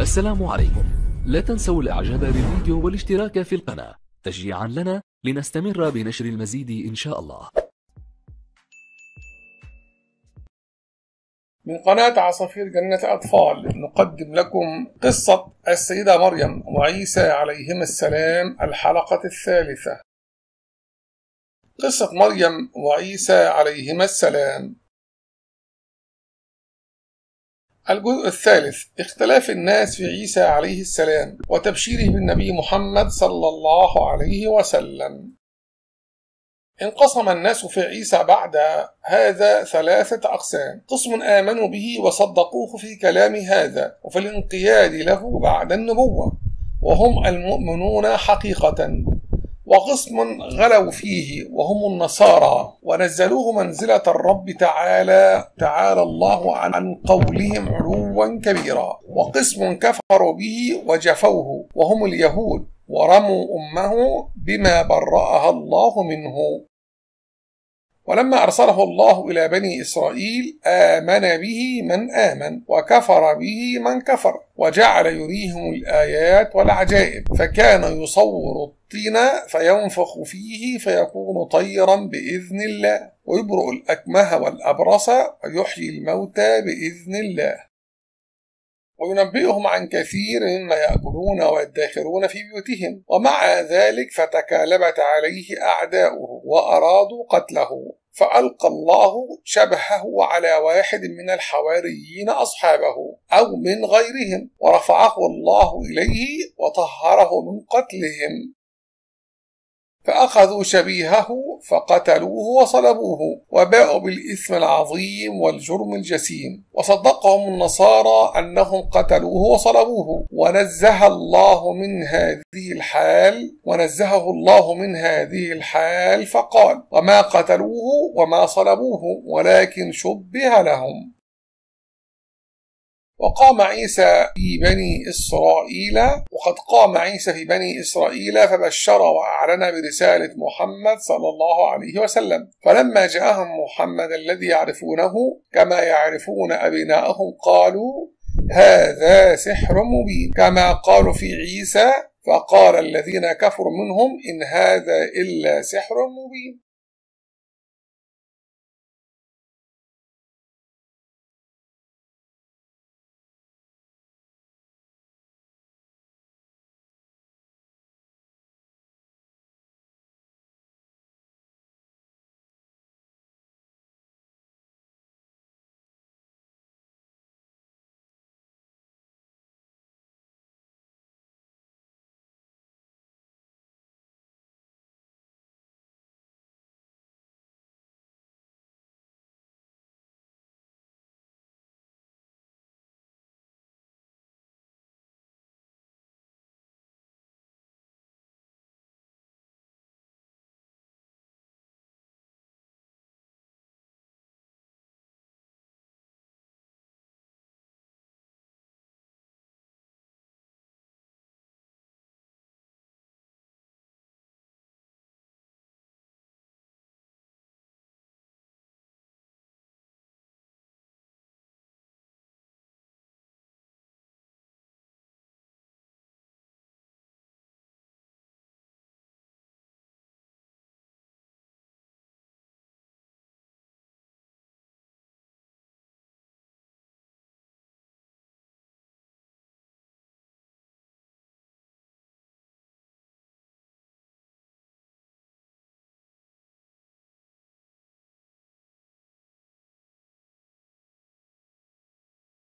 السلام عليكم. لا تنسوا الاعجاب بالفيديو والاشتراك في القناة تشجيعا لنا لنستمر بنشر المزيد ان شاء الله. من قناة عصافير جنة الأطفال نقدم لكم قصة السيدة مريم وعيسى عليهما السلام، الحلقة الثالثة. قصة مريم وعيسى عليهما السلام. الجزء الثالث: اختلاف الناس في عيسى عليه السلام وتبشيره بالنبي محمد صلى الله عليه وسلم. انقسم الناس في عيسى بعد هذا ثلاثة أقسام: قسم آمنوا به وصدقوه في كلام هذا وفي الانقياد له بعد النبوة، وهم المؤمنون حقيقة، وقسم غلوا فيه وهم النصارى ونزلوه منزلة الرب تعالى الله عن قولهم علوا كبيرا، وقسم كفروا به وجفوه وهم اليهود ورموا أمه بما برأها الله منه. ولما أرسله الله إلى بني إسرائيل آمن به من آمن وكفر به من كفر، وجعل يريهم الآيات والعجائب، فكان يصور الطين فينفخ فيه فيكون طيرا بإذن الله، ويبرئ الأكمه والأبرص ويحيي الموتى بإذن الله، وينبئهم عن كثير مما يأكلون ويدخرون في بيوتهم. ومع ذلك فتكالبت عليه أعداؤه وأرادوا قتله، فألقى الله شبهه على واحد من الحواريين أصحابه أو من غيرهم، ورفعه الله إليه وطهره من قتلهم. فأخذوا شبيهه فقتلوه وصلبوه، وباءوا بالإثم العظيم والجرم الجسيم. وصدقهم النصارى أنهم قتلوه وصلبوه، ونزهه الله من هذه الحال، فقال: وما قتلوه وما صلبوه ولكن شبه لهم. وقام عيسى في بني إسرائيل، وقد قام عيسى في بني إسرائيل فبشر وأعلن برسالة محمد صلى الله عليه وسلم. فلما جاءهم محمد الذي يعرفونه كما يعرفون أبناءهم قالوا: هذا سحر مبين، كما قالوا في عيسى. فقال الذين كفروا منهم: إن هذا إلا سحر مبين.